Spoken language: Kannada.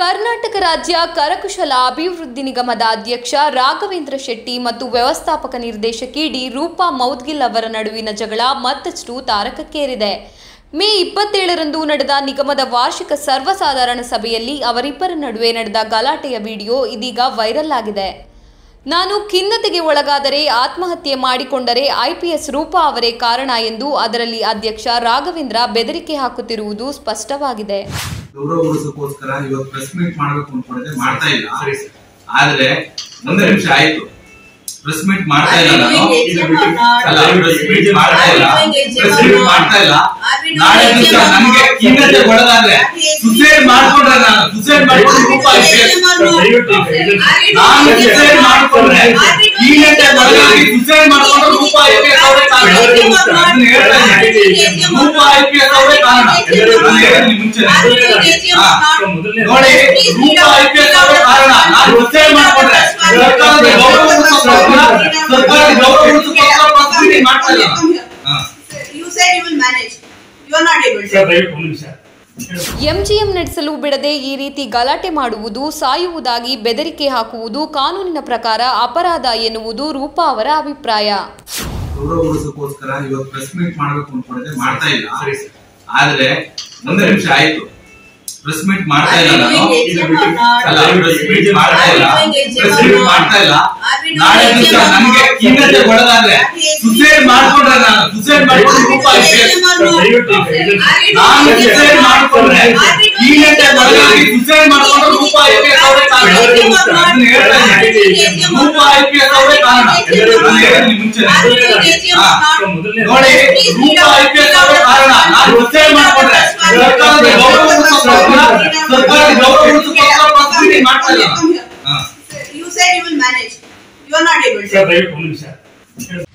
ಕರ್ನಾಟಕ ರಾಜ್ಯ ಕರಕುಶಲ ಅಭಿವೃದ್ಧಿ ನಿಗಮದ ಅಧ್ಯಕ್ಷ ರಾಘವೇಂದ್ರ ಶೆಟ್ಟಿ ಮತ್ತು ವ್ಯವಸ್ಥಾಪಕ ನಿರ್ದೇಶಕಿ ಡಿ ರೂಪಾ ಮೌದ್ಗಿಲ್ ಅವರ ನಡುವಿನ ಜಗಳ ಮತ್ತಷ್ಟು ತಾರಕಕ್ಕೇರಿದೆ. ಮೇ 27ರಂದು ನಡೆದ ನಿಗಮದ ವಾರ್ಷಿಕ ಸರ್ವಸಾಧಾರಣ ಸಭೆಯಲ್ಲಿ ಅವರಿಬ್ಬರ ನಡುವೆ ನಡೆದ ಗಲಾಟೆಯ ವಿಡಿಯೋ ಇದೀಗ ವೈರಲ್ ಆಗಿದೆ. ನಾನು ಖಿನ್ನತೆಗೆ ಒಳಗಾದರೆ, ಆತ್ಮಹತ್ಯೆ ಮಾಡಿಕೊಂಡರೆ IPS ರೂಪಾ ಅವರೇ ಕಾರಣ ಎಂದು ಅದರಲ್ಲಿ ಅಧ್ಯಕ್ಷ ರಾಘವೇಂದ್ರ ಬೆದರಿಕೆ ಹಾಕುತ್ತಿರುವುದು ಸ್ಪಷ್ಟವಾಗಿದೆ. ಗೌರವ ಉಳಿಸೋಕೋಸ್ಕರ ಇವತ್ತು ಪ್ರೆಸ್ ಮೀಟ್ ಮಾಡಬೇಕು ಅನ್ಕೊಂಡಿದ್ದೆ, ಮಾಡ್ತಾ ಇಲ್ಲ. ಆದ್ರೆ ಒಂದು ನಿಮಿಷ ಆಯ್ತು, ಪ್ರೆಸ್ ಮೀಟ್ ಮಾಡ್ತಾ ಇಲ್ಲ, ನಾಳೆ ದಿವಸ ನನಗೆ ಖಿನ್ನತೆ ಒಳಗಾದ್ರೆ ಸುಸೈಡ್ ಮಾಡ್ಕೊಂಡ್ರೆ, ನಾನು ಸುಸೈಡ್ ಮಾಡ್ಕೊಂಡ್ರೆ ಖಿನ್ನತೆ ಒಳಗಾಗಿ ಸುಸೈಡ್ ಮಾಡ್ಕೊಂಡ್ರೆ ರೂಪಾ IPS ಅವರೇ ಕಾರಣ. ನೋಡಿ, ರೂಪಾ IPS ಅವರೇ ಕಾರಣ. ನಾನು ಸುಸೈಡ್ ಮಾಡ್ಕೊಂಡ್ರೆ ಸರ್ಕಾರದ ಗೌರವ ಮಾಡ್ತಾರೆ. MGM ನಡೆಸಲು ಬಿಡದೆ ಈ ರೀತಿ ಗಲಾಟೆ ಮಾಡುವುದು, ಸಾಯುವುದಾಗಿ ಬೆದರಿಕೆ ಹಾಕುವುದು ಕಾನೂನಿನ ಪ್ರಕಾರ ಅಪರಾಧ ಎನ್ನುವುದು ರೂಪಾ ಅವರ ಅಭಿಪ್ರಾಯ. ಗೌರವ ಉಳಿಸೋಕೋಸ್ಕರ ಇವತ್ತು ಪ್ರೆಸ್ ಮೀಟ್ ಮಾಡಬೇಕು ಅನ್ಕೊಂಡಿದ್ದೆ, ಮಾಡ್ತಾ ಇಲ್ಲ. ಆದ್ರೆ ಒಂದು ನಿಮಿಷ ಆಯ್ತು, ಪ್ರೆಸ್ ಮೀಟ್ ಮಾಡ್ತಾ ಇಲ್ಲ, ನಾಳೆ ದಿವಸ ನನಗೆ ಖಿನ್ನತೆ ಒಳಗಾದ್ರೆ ಸುಸೈಡ್ ಮಾಡ್ಕೊಂಡ್ರೆ, ನಾನು ಸುಸೈಡ್ ಮಾಡ್ಕೊಂಡ್ರೆ ಖಿನ್ನತೆ ಒಳಗಾಗಿ ಸುಸೈಡ್ ಮಾಡ್ಕೊಂಡ್ರೆ ರೂಪಾ IPS ಅವರೇ ಕಾರಣ. ನೋಡಿ, ರೂಪಾ IPS ಅವರೇ ಕಾರಣ. ನಾನು ಸುಸೈಡ್ ಮಾಡ್ಕೊಂಡ್ರೆ ಸರ್ಕಾರದ ಗೌರವ You said you will manage. You are not able to.